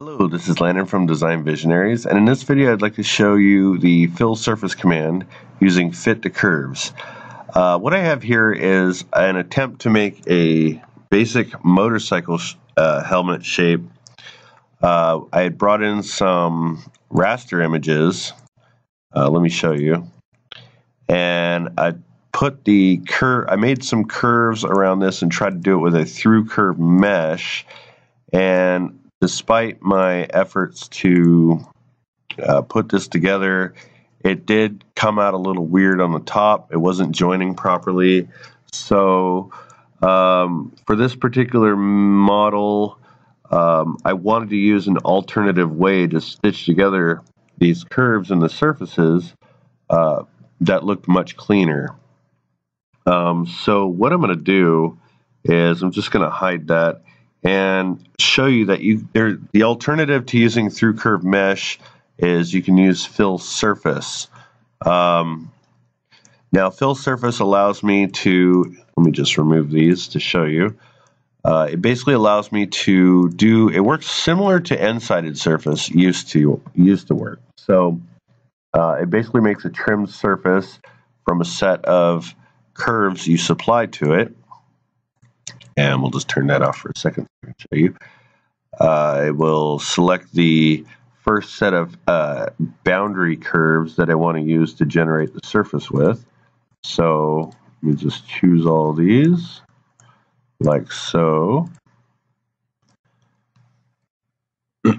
Hello, this is Landon from Design Visionaries, and in this video I'd like to show you the fill surface command using fit to curves. What I have here is an attempt to make a basic motorcycle helmet shape. I had brought in some raster images, let me show you, and I made some curves around this and tried to do it with a through curve mesh, and despite my efforts to put this together, it did come out a little weird on the top. It wasn't joining properly. So for this particular model, I wanted to use an alternative way to stitch together these curves and the surfaces that looked much cleaner. So what I'm going to do is I'm just going to hide that and show you that the alternative to using through curve mesh is you can use fill surface. Now fill surface allows me to, let me just remove these to show you. It basically allows me to do, it works similar to N-sided surface used to work. So it basically makes a trimmed surface from a set of curves you supply to it. And we'll just turn that off for a second so I can show you. I will select the first set of boundary curves that I want to use to generate the surface with. So let me just choose all these, like so.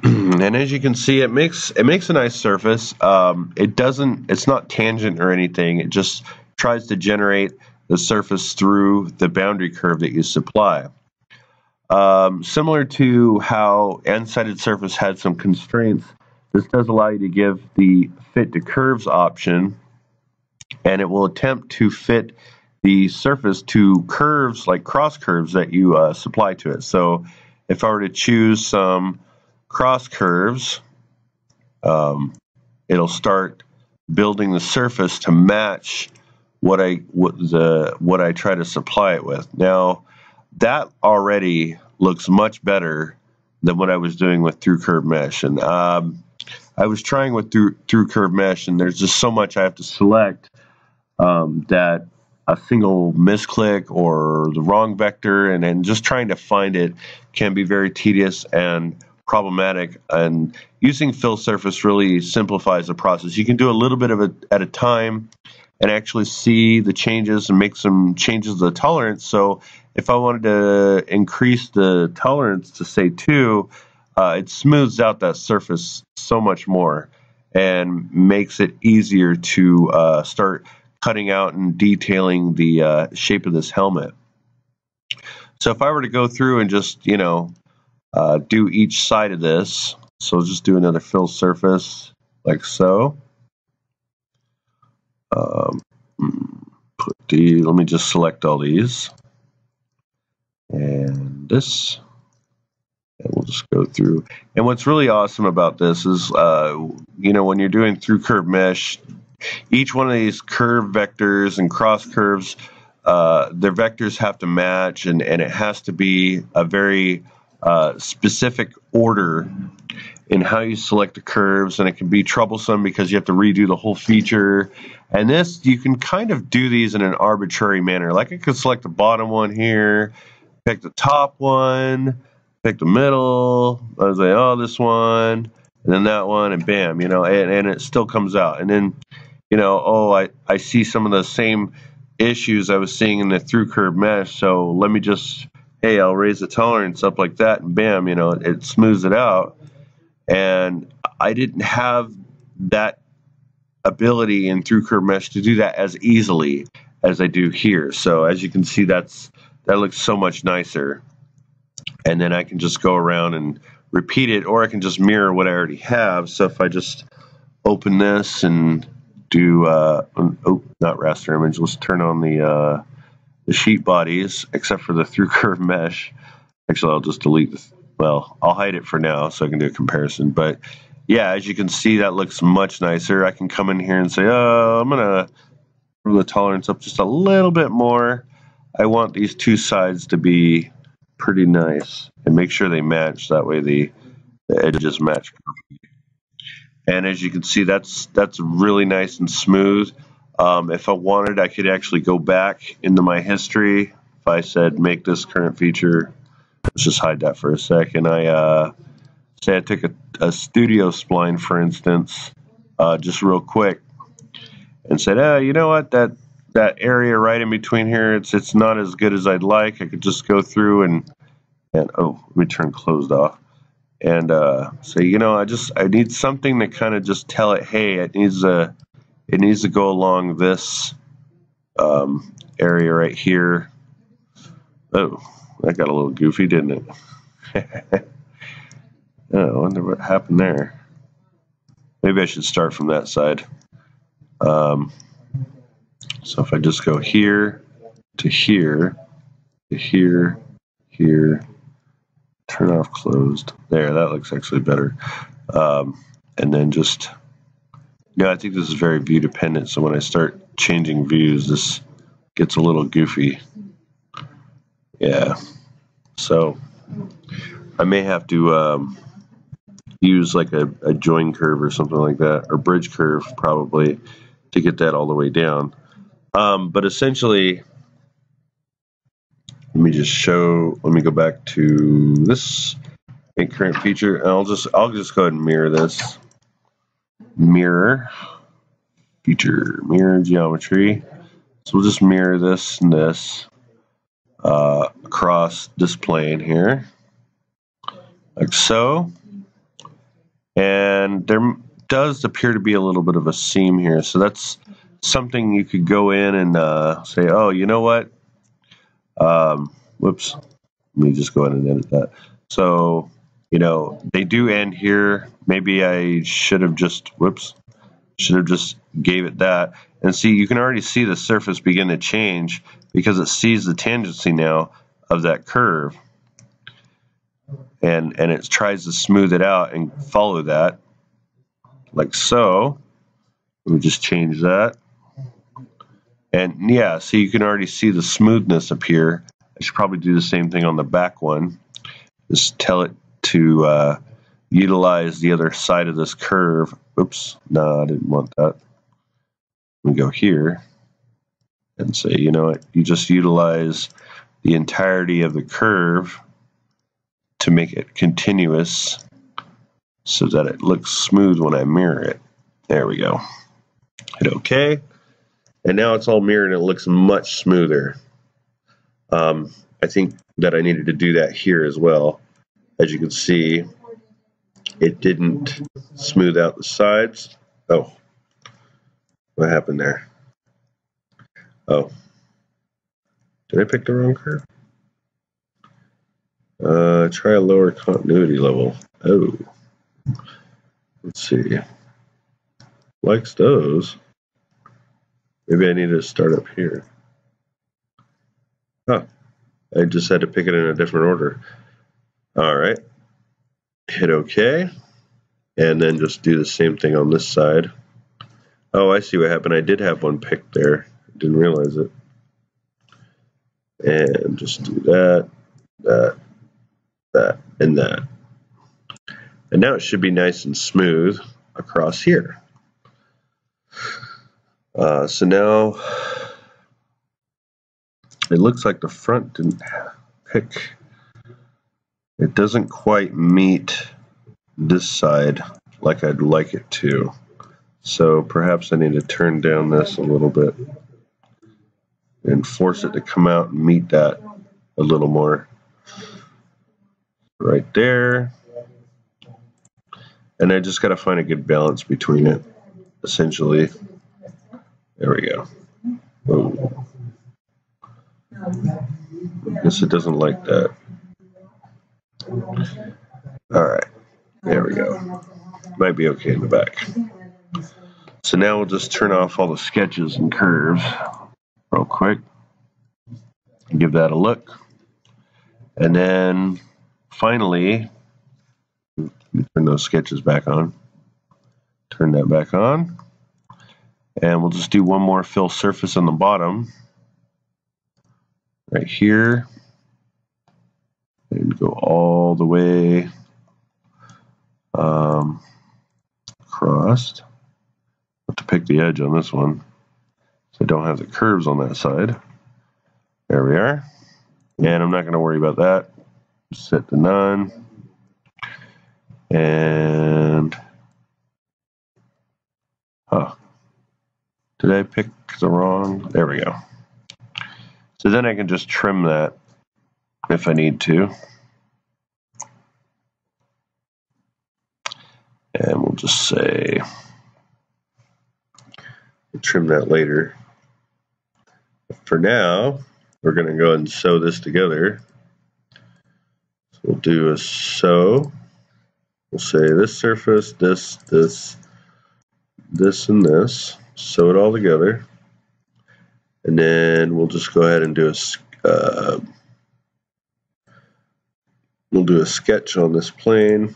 And as you can see, it makes a nice surface. It's not tangent or anything. It just tries to generate the surface through the boundary curve that you supply. Similar to how N-sided surface had some constraints, this does allow you to give the fit to curves option, and it will attempt to fit the surface to curves, like cross curves, that you supply to it. So if I were to choose some cross curves, it'll start building the surface to match what I try to supply it with. Now that already looks much better than what I was doing with through curve mesh, and I was trying with through curve mesh, and there's just so much I have to select that a single misclick or the wrong vector and just trying to find it can be very tedious and problematic, and using fill surface really simplifies the process. You can do a little bit of it at a time and actually see the changes and make some changes to the tolerance. So if I wanted to increase the tolerance to say 2, it smooths out that surface so much more and makes it easier to start cutting out and detailing the shape of this helmet. So if I were to go through and just, do each side of this, so just do another fill surface like so. Let me just select all these and this, and we'll just go through. And what's really awesome about this is, when you're doing through curve mesh, each one of these curve vectors and cross curves, their vectors have to match, and it has to be a very specific order in how you select the curves, and it can be troublesome because you have to redo the whole feature. And this, you can kind of do these in an arbitrary manner. Like I could select the bottom one here, pick the top one, pick the middle, I was like, oh, this one, and then that one, and bam, and it still comes out. And then, I see some of the same issues I was seeing in the through curve mesh, so let me just, hey, I'll raise the tolerance up like that, and bam, it smooths it out. And I didn't have that ability in through curve mesh to do that as easily as I do here. So as you can see, that looks so much nicer. And then I can just go around and repeat it, or I can just mirror what I already have. So if I just open this and do, not raster image, let's turn on the sheet bodies, except for the through curve mesh. Actually, I'll just delete this. Well, I'll hide it for now so I can do a comparison. But yeah, as you can see, that looks much nicer. I can come in here and say, oh, I'm going to move the tolerance up just a little bit more. I want these two sides to be pretty nice and make sure they match. That way the the edges match perfectly. And as you can see, that's really nice and smooth. If I wanted, I could actually go back into my history. If I said make this current feature, let's just hide that for a second. Say I took a studio spline, for instance, just real quick, and said, oh, you know what, that area right in between here, it's not as good as I'd like. I could just go through and oh, let me turn closed off, and say, you know, I need something to kind of just tell it, hey, it needs to go along this area right here. Oh, that got a little goofy, didn't it? Oh, I wonder what happened there. Maybe I should start from that side. So if I just go here to here to here, here, turn off closed. There, that looks actually better. And then just, yeah, I think this is very view dependent. So when I start changing views, this gets a little goofy. Yeah. So I may have to use like a join curve or something like that, or bridge curve probably, to get that all the way down. But essentially, let me go back to this current feature, and I'll just go ahead and mirror this. Mirror feature, mirror geometry. So we'll just mirror this and this across this plane here, like so. And there does appear to be a little bit of a seam here, so that's something you could go in and say, oh, you know what, whoops, let me just go ahead and edit that. So, you know, they do end here. Maybe I should have just, whoops, should have just gave it that. And see, you can already see the surface begin to change because it sees the tangency now of that curve. And it tries to smooth it out and follow that, like so. Let me just change that. And yeah, so you can already see the smoothness appear. I should probably do the same thing on the back one. Just tell it to utilize the other side of this curve. Oops, no, I didn't want that. We go here and say, you know what, you just utilize the entirety of the curve to make it continuous so that it looks smooth when I mirror it. There we go. Hit OK. And now it's all mirrored and it looks much smoother. I think that I needed to do that here as well. As you can see, it didn't smooth out the sides. Oh, what happened there? Oh, did I pick the wrong curve? Try a lower continuity level. Oh, let's see. Likes those. Maybe I need to start up here. Huh. I just had to pick it in a different order. All right. Hit OK. And then just do the same thing on this side. Oh, I see what happened. I did have one picked there. Didn't realize it. And just do that, that, that, and that. And now it should be nice and smooth across here. So now it looks like the front didn't pick. It doesn't quite meet this side like I'd like it to. So perhaps I need to turn down this a little bit and force it to come out and meet that a little more. Right there. And I just got to find a good balance between it, essentially. There we go. Whoa. I guess it doesn't like that. Alright. There we go. Might be okay in the back. So now we'll just turn off all the sketches and curves real quick. Give that a look. And then finally, turn those sketches back on. Turn that back on. And we'll just do one more fill surface on the bottom. Right here. And go all the way crossed. Have to pick the edge on this one, so I don't have the curves on that side. There we are. And I'm not going to worry about that. Set to none. And did I pick the wrong? There we go. So then I can just trim that if I need to. And we'll just say, we'll trim that later. For now, we're going to go ahead and sew this together. So we'll do a sew. We'll say this surface, this, and this. Sew it all together. And then we'll just go ahead and do a, we'll do a sketch on this plane.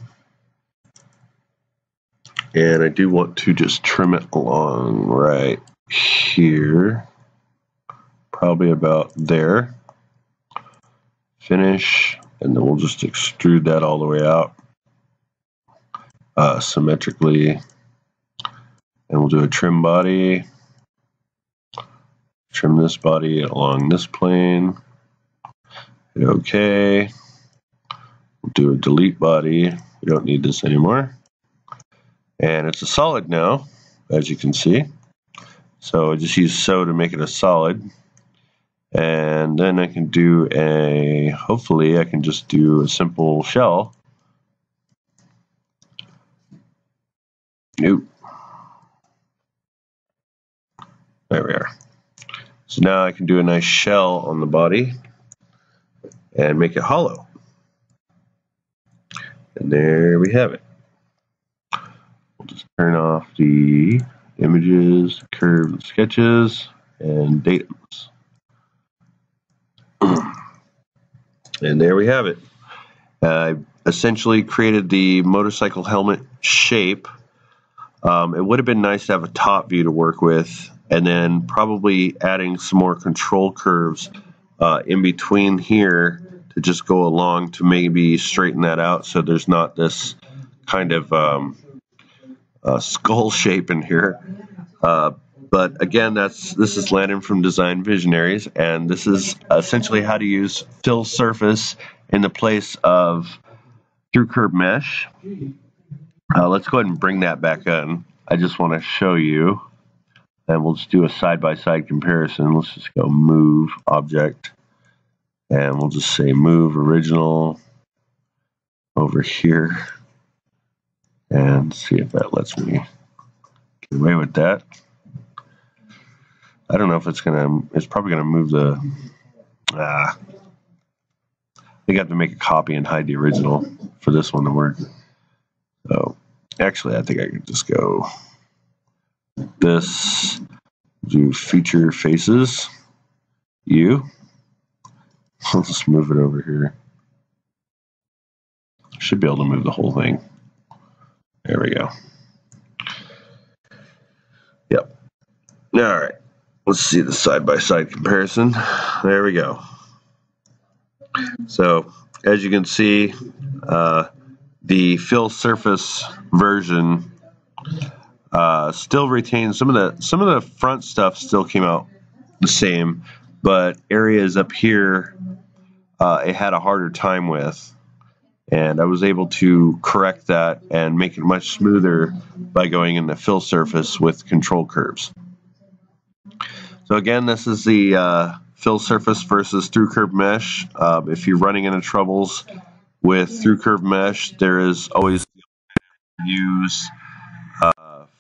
And I do want to just trim it along right here. Probably about there. Finish, and then we'll just extrude that all the way out symmetrically. And we'll do a trim body. Trim this body along this plane. Hit OK. We'll do a delete body. We don't need this anymore. And it's a solid now, as you can see. So I just use sew to make it a solid. And then I can do a, hopefully I can just do a simple shell. Nope. There we are. So now I can do a nice shell on the body and make it hollow. And there we have it. We'll just turn off the images, curves, and sketches, and datums. And there we have it. I essentially created the motorcycle helmet shape. It would have been nice to have a top view to work with, and then probably adding some more control curves in between here to just go along to maybe straighten that out so there's not this kind of skull shape in here. But again, this is Landon from Design Visionaries, and this is essentially how to use fill surface in the place of through curve mesh. Let's go ahead and bring that back in. I just want to show you, and we'll just do a side-by-side comparison. Let's just go move object, and we'll just say move original over here, and see if that lets me get away with that. I don't know if it's gonna, it's probably gonna move the, I think I have to make a copy and hide the original for this one to work. So actually, I think I could just go like this, do feature faces, U. I'll just move it over here. Should be able to move the whole thing. There we go. Yep. All right. Let's see the side-by-side comparison. There we go. So as you can see, the fill surface version still retains some of the front stuff still came out the same, but areas up here it had a harder time with, and I was able to correct that and make it much smoother by going in the fill surface with control curves. So again, this is the fill surface versus through curve mesh. If you're running into troubles with through curve mesh, there is always use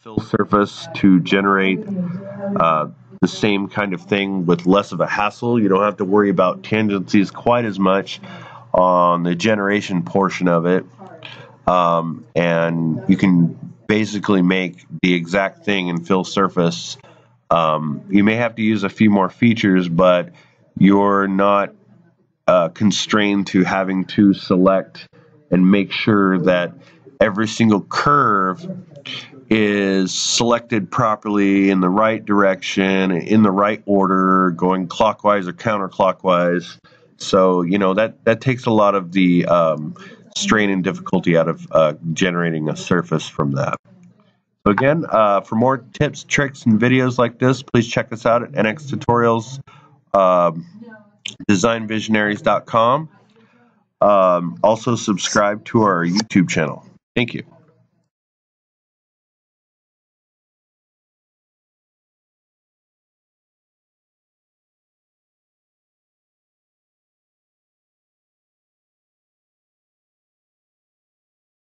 fill surface to generate the same kind of thing with less of a hassle. You don't have to worry about tangencies quite as much on the generation portion of it. And you can basically make the exact thing in fill surface. You may have to use a few more features, but you're not constrained to having to select and make sure that every single curve is selected properly in the right direction, in the right order, going clockwise or counterclockwise. So, you know, that takes a lot of strain and difficulty out of generating a surface from that. So again, for more tips, tricks, and videos like this, please check us out at NXTutorials, designvisionaries.com. Also subscribe to our YouTube channel. Thank you.